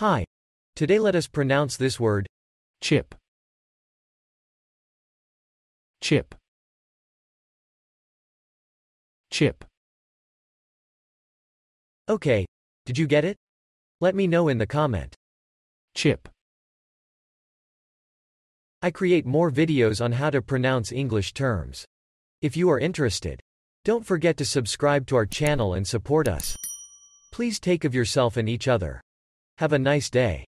Hi. Today let us pronounce this word, chip. Chip. Chip. Okay, did you get it? Let me know in the comment. Chip. I create more videos on how to pronounce English terms. If you are interested, don't forget to subscribe to our channel and support us. Please take care of yourself and each other. Have a nice day.